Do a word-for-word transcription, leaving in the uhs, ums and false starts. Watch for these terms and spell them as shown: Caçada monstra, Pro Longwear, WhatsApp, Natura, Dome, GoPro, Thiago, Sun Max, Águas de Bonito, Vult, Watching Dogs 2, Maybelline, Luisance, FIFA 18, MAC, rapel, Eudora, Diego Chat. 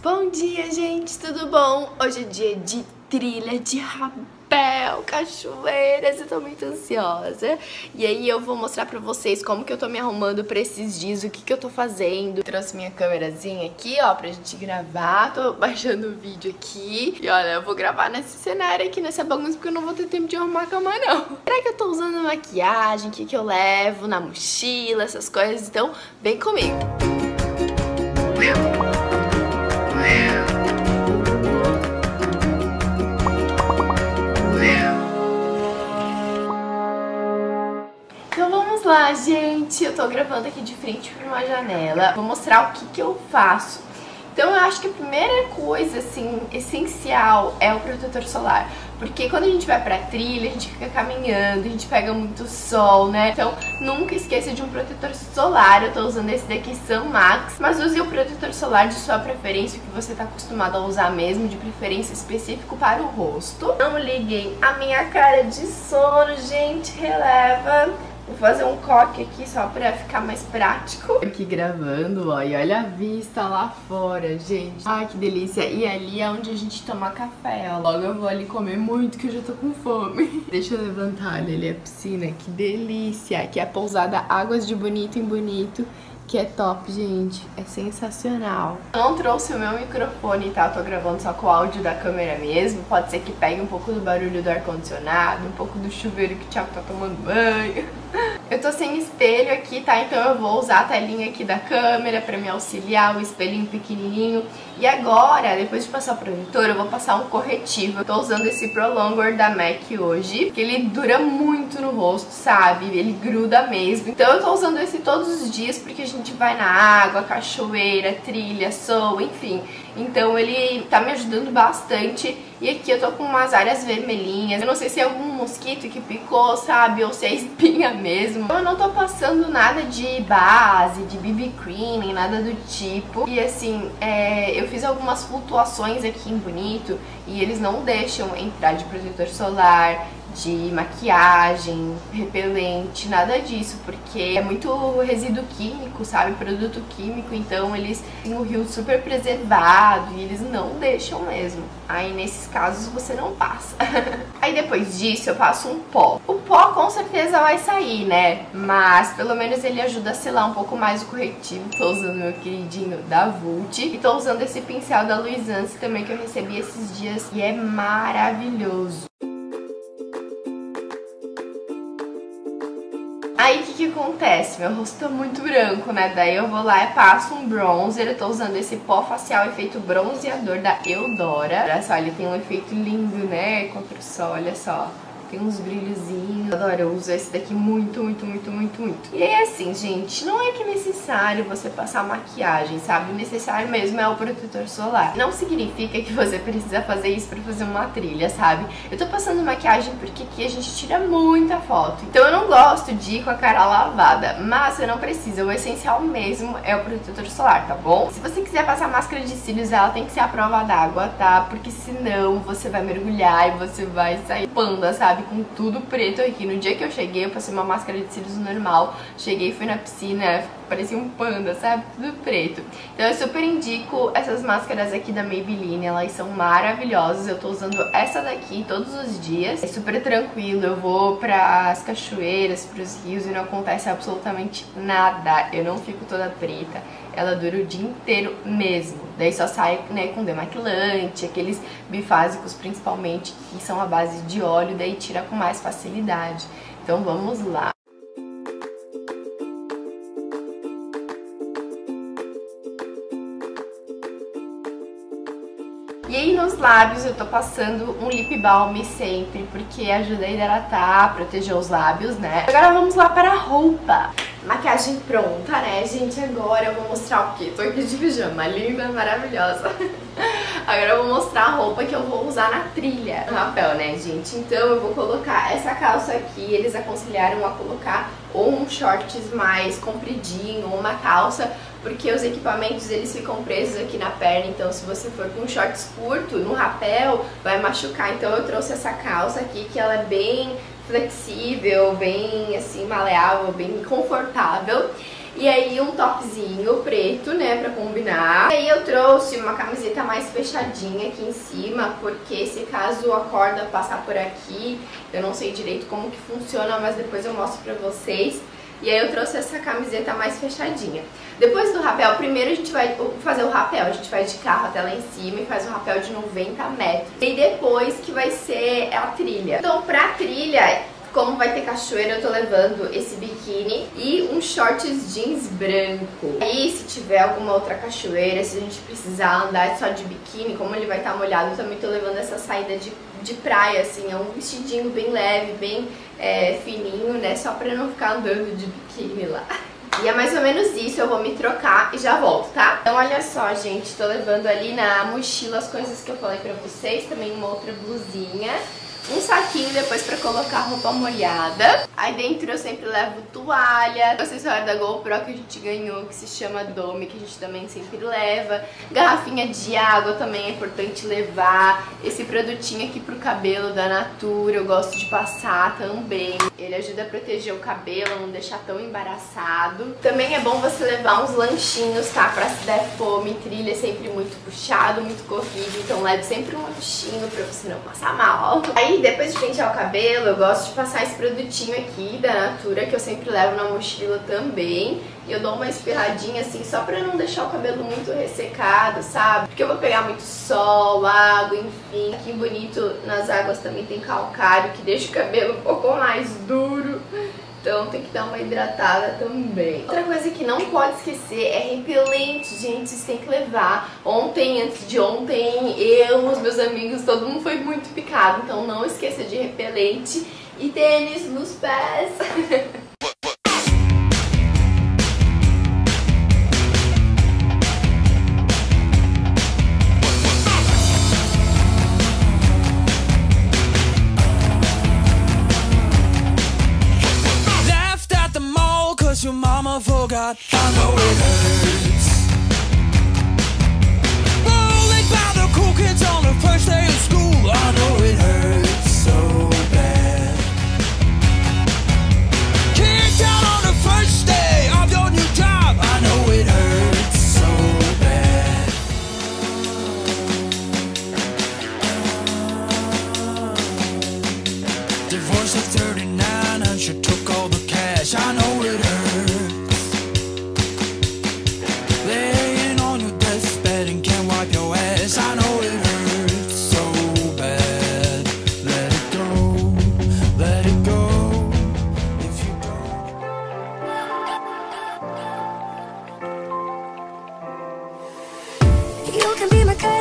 Bom dia, gente, tudo bom? Hoje é dia de trilha, de rapel, cachoeiras, eu tô muito ansiosa. E aí eu vou mostrar pra vocês como que eu tô me arrumando pra esses dias, o que que eu tô fazendo. Trouxe minha câmerazinha aqui, ó, pra gente gravar, tô baixando o vídeo aqui. E olha, eu vou gravar nesse cenário aqui, nessa bagunça, porque eu não vou ter tempo de arrumar a cama, não. Será que eu tô usando maquiagem, o que que eu levo na mochila, essas coisas? Então, vem comigo. Música. Então vamos lá, gente. Eu tô gravando aqui de frente pra uma janela. Vou mostrar o que que eu faço. Então eu acho que a primeira coisa, assim, essencial é o protetor solar. Porque quando a gente vai pra trilha, a gente fica caminhando, a gente pega muito sol, né? Então nunca esqueça de um protetor solar. Eu tô usando esse daqui, Sun Max. Mas use o protetor solar de sua preferência, o que você tá acostumado a usar mesmo, de preferência específico para o rosto. Não liguem a minha cara de sono, gente, releva. Vou fazer um coque aqui só pra ficar mais prático. Aqui gravando, ó, e olha a vista lá fora, gente. Ai, que delícia. E ali é onde a gente toma café, ó. Logo eu vou ali comer muito, que eu já tô com fome. Deixa eu levantar, olha ali a piscina, que delícia. Aqui é a pousada Águas de Bonito em Bonito, que é top, gente. É sensacional. Eu não trouxe o meu microfone, tá? Eu tô gravando só com o áudio da câmera mesmo. Pode ser que pegue um pouco do barulho do ar-condicionado, um pouco do chuveiro que o Thiago tá tomando banho. Eu tô sem espelho aqui, tá? Então eu vou usar a telinha aqui da câmera pra me auxiliar, o espelhinho pequenininho. E agora, depois de passar o protetor, eu vou passar um corretivo. Eu tô usando esse Pro Longwear da M A C hoje, porque ele dura muito no rosto, sabe? Ele gruda mesmo. Então eu tô usando esse todos os dias, porque a gente vai na água, cachoeira, trilha, sol, enfim. Então ele tá me ajudando bastante. E aqui eu tô com umas áreas vermelhinhas. Eu não sei se é algum mosquito que picou, sabe? Ou se é espinha mesmo. Eu não tô passando nada de base, de B B cream, nem nada do tipo. E assim, é, eu fiz algumas flutuações aqui em Bonito e eles não deixam entrar de protetor solar, de maquiagem, repelente, nada disso, porque é muito resíduo químico, sabe, produto químico, então eles têm o rio super preservado e eles não deixam mesmo. Aí nesses casos você não passa. Aí depois disso eu passo um pó. O pó com certeza vai sair, né, mas pelo menos ele ajuda a selar um pouco mais o corretivo. Tô usando meu queridinho da Vult e tô usando esse pincel da Luisance também, que eu recebi esses dias e é maravilhoso. Aí o que que acontece? Meu rosto tá muito branco, né? Daí eu vou lá e passo um bronzer. Eu tô usando esse pó facial efeito bronzeador da Eudora. Olha só, ele tem um efeito lindo, né? Contra o sol, olha só. Tem uns brilhozinhos. Adoro, eu uso esse daqui muito, muito, muito, muito, muito. E é assim, gente, não é que é necessário você passar maquiagem, sabe? O necessário mesmo é o protetor solar. Não significa que você precisa fazer isso pra fazer uma trilha, sabe? Eu tô passando maquiagem porque aqui a gente tira muita foto. Então eu não gosto de ir com a cara lavada, mas você não precisa. O essencial mesmo é o protetor solar, tá bom? Se você quiser passar máscara de cílios, ela tem que ser à prova d'água, tá? Porque senão você vai mergulhar e você vai sair panda, sabe? Com tudo preto aqui. No dia que eu cheguei, eu passei uma máscara de cílios normal. Cheguei, fui na piscina, parecia um panda, sabe? Tudo preto. Então eu super indico essas máscaras aqui da Maybelline. Elas são maravilhosas. Eu tô usando essa daqui todos os dias. É super tranquilo. Eu vou pras cachoeiras, pros rios e não acontece absolutamente nada. Eu não fico toda preta. Ela dura o dia inteiro mesmo. Daí só sai, né, com demaquilante, aqueles bifásicos principalmente, que são a base de óleo, daí tira com mais facilidade. Então vamos lá. E aí nos lábios eu tô passando um lip balm sempre, porque ajuda a hidratar, proteger os lábios, né? Agora vamos lá para a roupa. Maquiagem pronta, né, gente? Agora eu vou mostrar o quê? Tô aqui de pijama, linda, maravilhosa. Agora eu vou mostrar a roupa que eu vou usar na trilha. No rapel, né, gente? Então eu vou colocar essa calça aqui. Eles aconselharam a colocar ou um shorts mais compridinho, ou uma calça, porque os equipamentos, eles ficam presos aqui na perna. Então se você for com shorts curto, no rapel, vai machucar. Então eu trouxe essa calça aqui, que ela é bem flexível, bem assim, maleável, bem confortável. E aí um topzinho preto, né, pra combinar. E aí eu trouxe uma camiseta mais fechadinha aqui em cima, porque se caso a corda passar por aqui, eu não sei direito como que funciona, mas depois eu mostro pra vocês. E aí eu trouxe essa camiseta mais fechadinha. Depois do rapel, primeiro a gente vai fazer o rapel. A gente vai de carro até lá em cima e faz um rapel de noventa metros. E depois que vai ser a trilha. Então pra trilha, como vai ter cachoeira, eu tô levando esse biquíni e um shorts jeans branco. Aí se tiver alguma outra cachoeira, se a gente precisar andar só de biquíni, como ele vai estar molhado, eu também tô levando essa saída de, de praia, assim. É um vestidinho bem leve, bem... É, fininho, né, só pra não ficar andando de biquíni lá. E é mais ou menos isso, eu vou me trocar e já volto, tá? Então olha só, gente, tô levando ali na mochila as coisas que eu falei pra vocês, também uma outra blusinha, um saquinho depois pra colocar roupa molhada. Aí dentro eu sempre levo toalha, o acessório da GoPro que a gente ganhou, que se chama Dome, que a gente também sempre leva. Garrafinha de água também é importante levar. Esse produtinho aqui pro cabelo da Natura, eu gosto de passar também. Ele ajuda a proteger o cabelo, não deixar tão embaraçado. Também é bom você levar uns lanchinhos, tá? Pra se der fome. Trilha é sempre muito puxado, muito corrido, então leve sempre um lanchinho pra você não passar mal. Aí depois de pentear o cabelo, eu gosto de passar esse produtinho aqui da Natura, que eu sempre levo na mochila também. E eu dou uma espirradinha assim, só pra não deixar o cabelo muito ressecado, sabe? Porque eu vou pegar muito sol, água, enfim. Aqui bonito, nas águas também tem calcário, que deixa o cabelo um pouco mais duro. Então tem que dar uma hidratada também. Outra coisa que não pode esquecer é repelente, gente, vocês têm que levar. Ontem, antes de ontem, eu, os meus amigos, todo mundo foi muito picado. Então não esqueça de repelente e tênis nos pés. I know it hurts. Rolling by the cool kids on the first day of school. I know it hurts so bad. Kicked out on the first day of your new job. I know it hurts so bad. Divorce at thirty-nine and she took all the cash. I know it hurts. You can be my cousin.